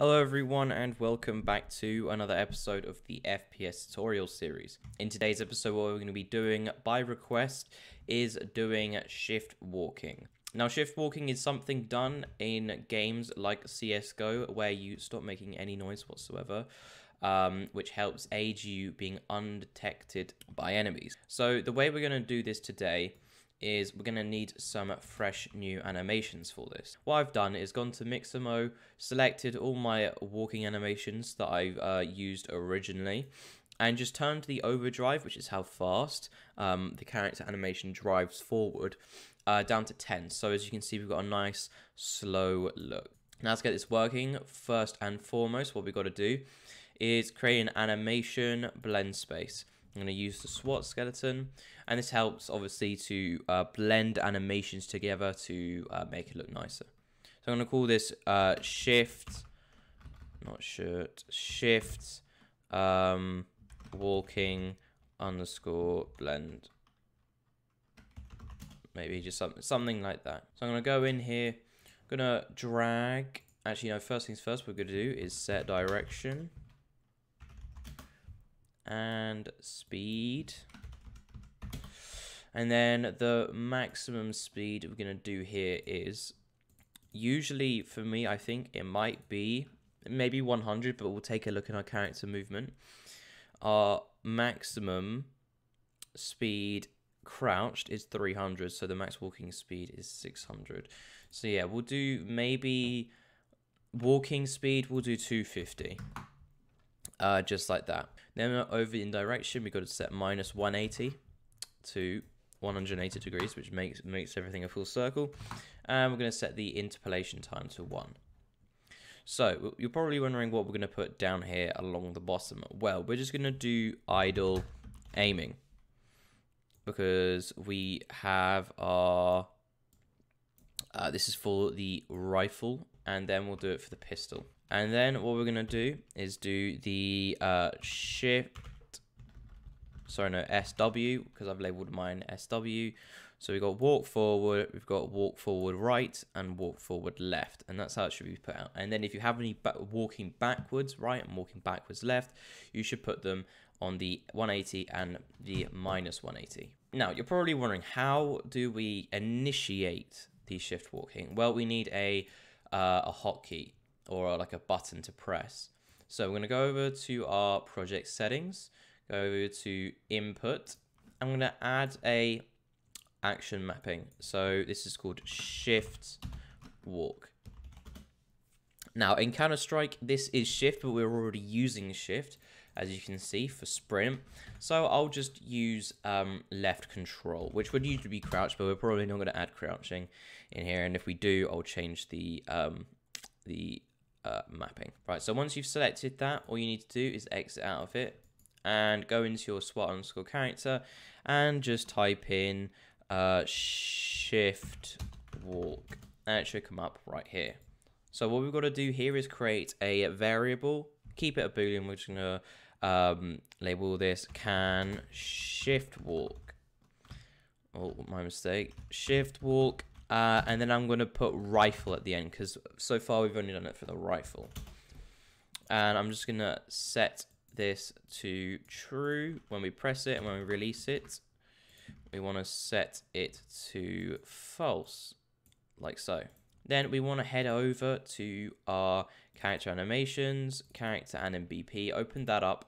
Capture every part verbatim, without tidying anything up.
Hello everyone and welcome back to another episode of the F P S tutorial series. In today's episode, what we're going to be doing by request is doing shift walking. Now shift walking is something done in games like C S G O where you stop making any noise whatsoever, um, which helps aid you being undetected by enemies. So the way we're going to do this today is we're going to need some fresh new animations for this. What I've done is gone to Mixamo, selected all my walking animations that I've uh, used originally, and just turned the overdrive, which is how fast um, the character animation drives forward, uh, down to ten. So as you can see, we've got a nice slow look. Now let's get this working. First and foremost, what we've got to do is create an animation blend space. I'm going to use the SWAT skeleton, and this helps obviously to uh, blend animations together to uh, make it look nicer. So I'm going to call this uh, shift, not shirt, shift um, walking underscore blend. Maybe just something, something like that. So I'm going to go in here, I'm going to drag, actually no, first things first, what we're going to do is set direction and speed, and then the maximum speed we're gonna do here is, usually for me I think it might be maybe one hundred, but we'll take a look at our character movement. Our maximum speed crouched is three hundred, so the max walking speed is six hundred. So yeah, we'll do maybe walking speed, we'll do two fifty. Uh, just like that. Then over in direction, we've got to set minus one eighty to one hundred eighty degrees, which makes makes everything a full circle. And we're going to set the interpolation time to one. So you're probably wondering what we're going to put down here along the bottom. Well, we're just going to do idle aiming because we have our... Uh, this is for the rifle, and then we'll do it for the pistol. And then what we're going to do is do the uh, shift, sorry, no, S W, because I've labeled mine S W. So we've got walk forward, we've got walk forward right, and walk forward left. And that's how it should be put out. And then if you have any ba walking backwards right and walking backwards left, you should put them on the one eighty and the minus one eighty. Now, you're probably wondering, how do we initiate the shift walking? Well, we need a, uh, a hotkey, or like a button to press. So we're gonna go over to our project settings, go over to input. I'm gonna add a action mapping. So this is called shift walk. Now in Counter-Strike, this is shift, but we're already using shift, as you can see, for sprint. So I'll just use um, left control, which would usually be crouch, but we're probably not gonna add crouching in here. And if we do, I'll change the, um, the Uh, mapping. Right, so once you've selected that, all you need to do is exit out of it and go into your SWAT underscore character and just type in uh, shift walk, and it should come up right here. So what we've got to do here is create a variable, keep it a boolean. We're just gonna um, label this can shift walk, oh my mistake, shift walk. Uh, and then I'm going to put rifle at the end, because so far we've only done it for the rifle. And I'm just going to set this to true when we press it, and when we release it, we want to set it to false, like so. Then we want to head over to our character animations, character anim B P, open that up,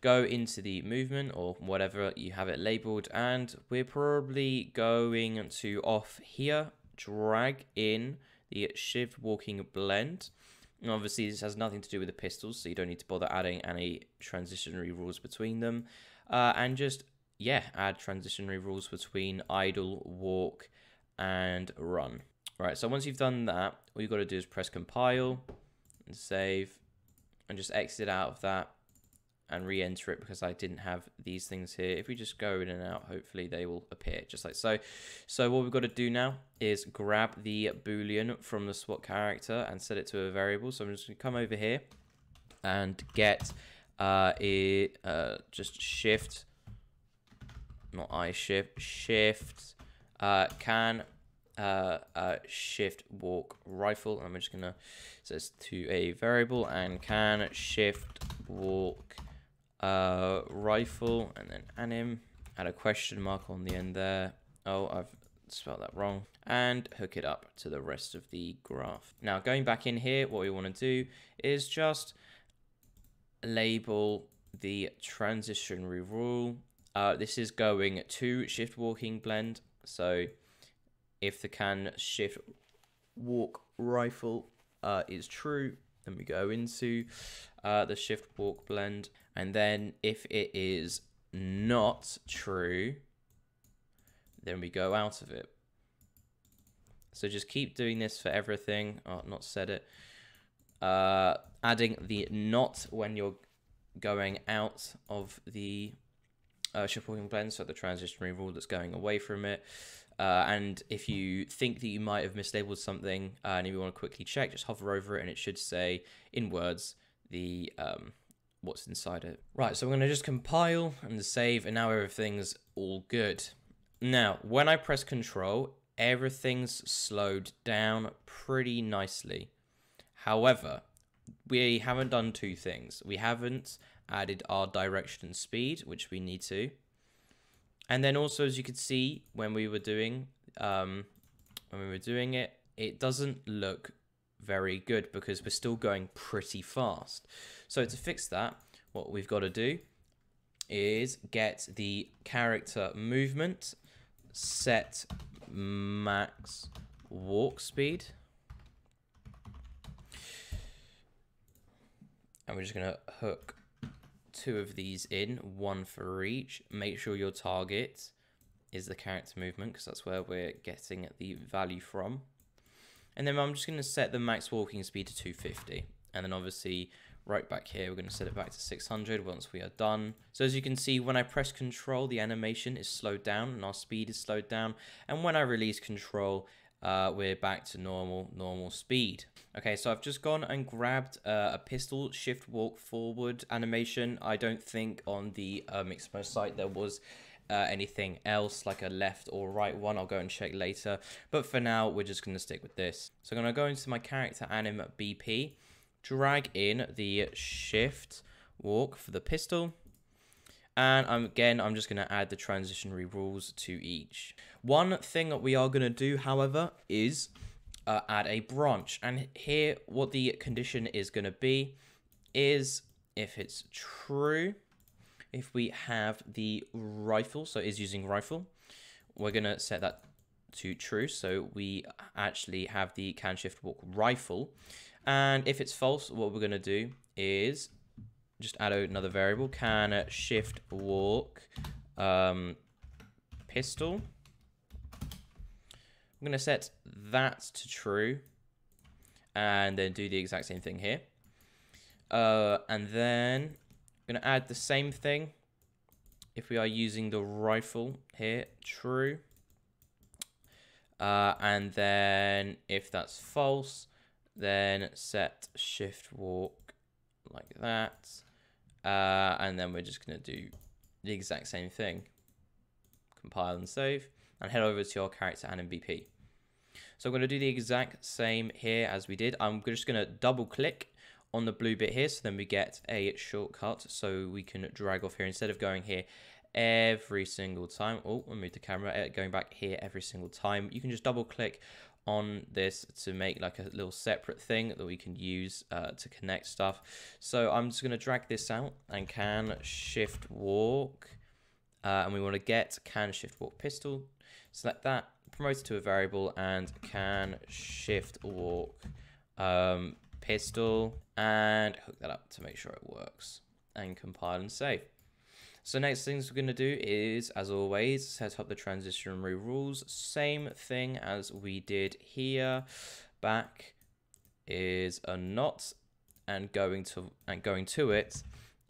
go into the movement or whatever you have it labeled, and we're probably going to off here, drag in the shift walking blend. And obviously this has nothing to do with the pistols, so you don't need to bother adding any transitionary rules between them. Uh, and just, yeah, add transitionary rules between idle, walk, and run. Right, so once you've done that, all you've got to do is press compile and save, and just exit out of that and re-enter it, because I didn't have these things here. If we just go in and out, hopefully they will appear just like so. So what we've got to do now is grab the boolean from the SWAT character and set it to a variable. So I'm just going to come over here and get uh, it, uh, just shift, not I shift, shift, uh, can uh, uh, shift walk rifle, and I'm just gonna set this to a variable and can shift walk uh, rifle, and then anim, add a question mark on the end there. Oh, I've spelled that wrong, and hook it up to the rest of the graph. Now going back in here, what we want to do is just label the transitionary rule. Uh, this is going to shift walking blend. So if the can shift walk rifle uh, is true, then we go into uh, the shift walk blend. And then if it is not true, then we go out of it. So just keep doing this for everything. Oh, not said it. Uh, adding the not when you're going out of the uh, shift walking blend, so the transitionary rule that's going away from it. Uh, and if you think that you might have mislabeled something uh, and you want to quickly check, just hover over it and it should say in words the um, what's inside it. Right, so I'm going to just compile and save, and now everything's all good. Now, when I press control, everything's slowed down pretty nicely. However, we haven't done two things. We haven't added our direction and speed, which we need to. And then also, as you could see, when we were doing um, when we were doing it, it doesn't look very good because we're still going pretty fast. So to fix that, what we've got to do is get the character movement, set max walk speed. And we're just going to hook two of these in, one for each. Make sure your target is the character movement because that's where we're getting the value from. And then I'm just going to set the max walking speed to two fifty. And then obviously right back here, we're going to set it back to six hundred once we are done. So as you can see, when I press control, the animation is slowed down and our speed is slowed down. And when I release control, Uh, we're back to normal, normal speed. Okay, so I've just gone and grabbed uh, a pistol shift walk forward animation. I don't think on the uh, Mixamo site there was uh, anything else like a left or right one. I'll go and check later. But for now, we're just gonna stick with this. So I'm gonna go into my character anim B P, drag in the shift walk for the pistol. And I'm, again, I'm just going to add the transitionary rules to each. One thing that we are going to do, however, is uh, add a branch. And here, what the condition is going to be is if it's true, if we have the rifle, so is using rifle, we're going to set that to true. So we actually have the can shift walk rifle. And if it's false, what we're going to do is just add another variable, can shift walk um, pistol. I'm gonna set that to true and then do the exact same thing here. Uh, and then I'm gonna add the same thing. If we are using the rifle here, true. Uh, and then if that's false, then set shift walk like that. Uh, and then we're just going to do the exact same thing. Compile and save and head over to your character anim B P. So I'm going to do the exact same here as we did. I'm just going to double click on the blue bit here. So then we get a shortcut so we can drag off here instead of going here every single time. Oh, I moved the camera, going back here every single time. You can just double click on this to make like a little separate thing that we can use uh, to connect stuff. So I'm just gonna drag this out and can shift walk. Uh, and we wanna get can shift walk pistol. Select that, promote it to a variable and can shift walk um, pistol and hook that up to make sure it works and compile and save. So next things we're going to do is, as always, set up the transitionary rules. Same thing as we did here. Back is a not, and going to and going to it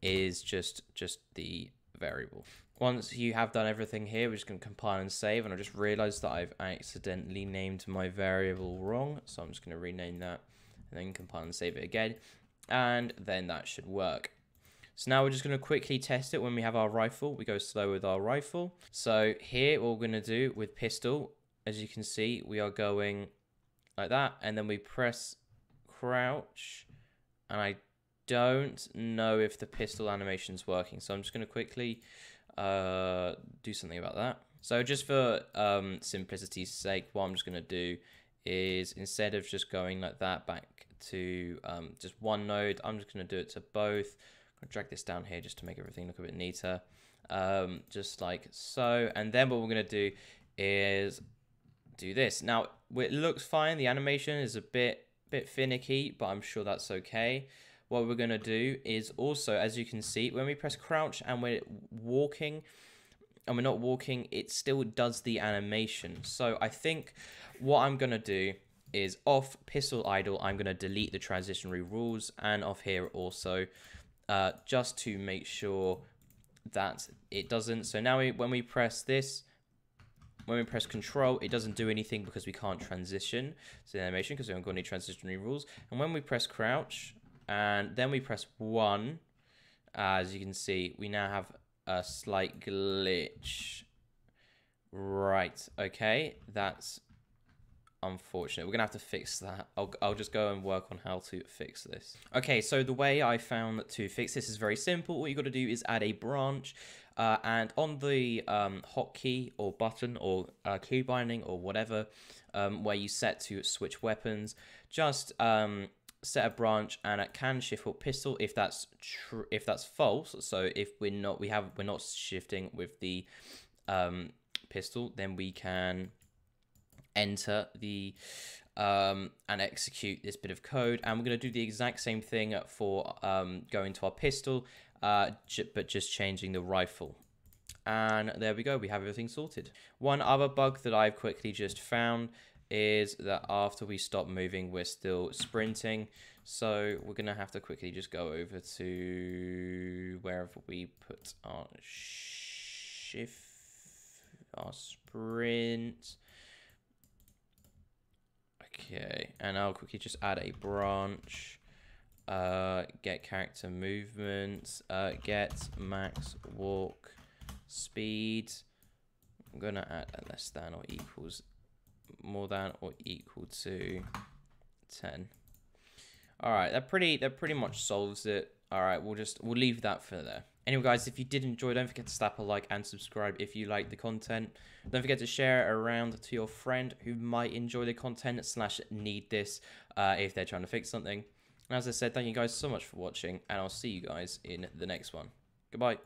is just just the variable. Once you have done everything here, we're just going to compile and save. And I just realized that I've accidentally named my variable wrong, so I'm just going to rename that and then compile and save it again, and then that should work. So now we're just going to quickly test it when we have our rifle. We go slow with our rifle. So here what we're going to do with pistol, as you can see, we are going like that, and then we press crouch, and I don't know if the pistol animation's working, so I'm just going to quickly uh, do something about that. So just for um, simplicity's sake, what I'm just going to do is, instead of just going like that back to um, just one node, I'm just going to do it to both. I'm going to drag this down here just to make everything look a bit neater, um, just like so. And then what we're going to do is do this. Now it looks fine. The animation is a bit bit finicky, but I'm sure that's okay. What we're going to do is also, as you can see, when we press crouch and we're walking and we're not walking, it still does the animation. So I think what I'm going to do is off pistol idle, I'm going to delete the transitionary rules, and off here also, uh, just to make sure that it doesn't. So now we, when we press this, when we press control, it doesn't do anything because we can't transition to the animation because we haven't got any transitionary rules. And when we press crouch and then we press one, as you can see, we now have a slight glitch. Right, okay, that's unfortunate. We're gonna have to fix that. I'll, I'll just go and work on how to fix this. Okay, so the way I found to fix this is very simple. What you gotta do is add a branch, uh, and on the um, hotkey or button or uh, key binding or whatever, um, where you set to switch weapons, just um, set a branch, and it can shift with pistol if that's true, if that's false. So if we're not, we have, we're not shifting with the um, pistol, then we can enter the um, and execute this bit of code. And we're going to do the exact same thing for um, going to our pistol, uh, but just changing the rifle. And there we go. We have everything sorted. One other bug that I've quickly just found is that after we stop moving, we're still sprinting. So we're gonna have to quickly just go over to wherever we put our shift, our sprint. Okay, and I'll quickly just add a branch, uh, get character movements, uh, get max walk speed. I'm gonna add a less than or equals more than or equal to ten. All right, that pretty that pretty much solves it. All right, we'll just we'll leave that for there. Anyway, guys, if you did enjoy, don't forget to slap a like and subscribe if you like the content. Don't forget to share it around to your friend who might enjoy the content slash need this uh, if they're trying to fix something. And as I said, thank you guys so much for watching, and I'll see you guys in the next one. Goodbye.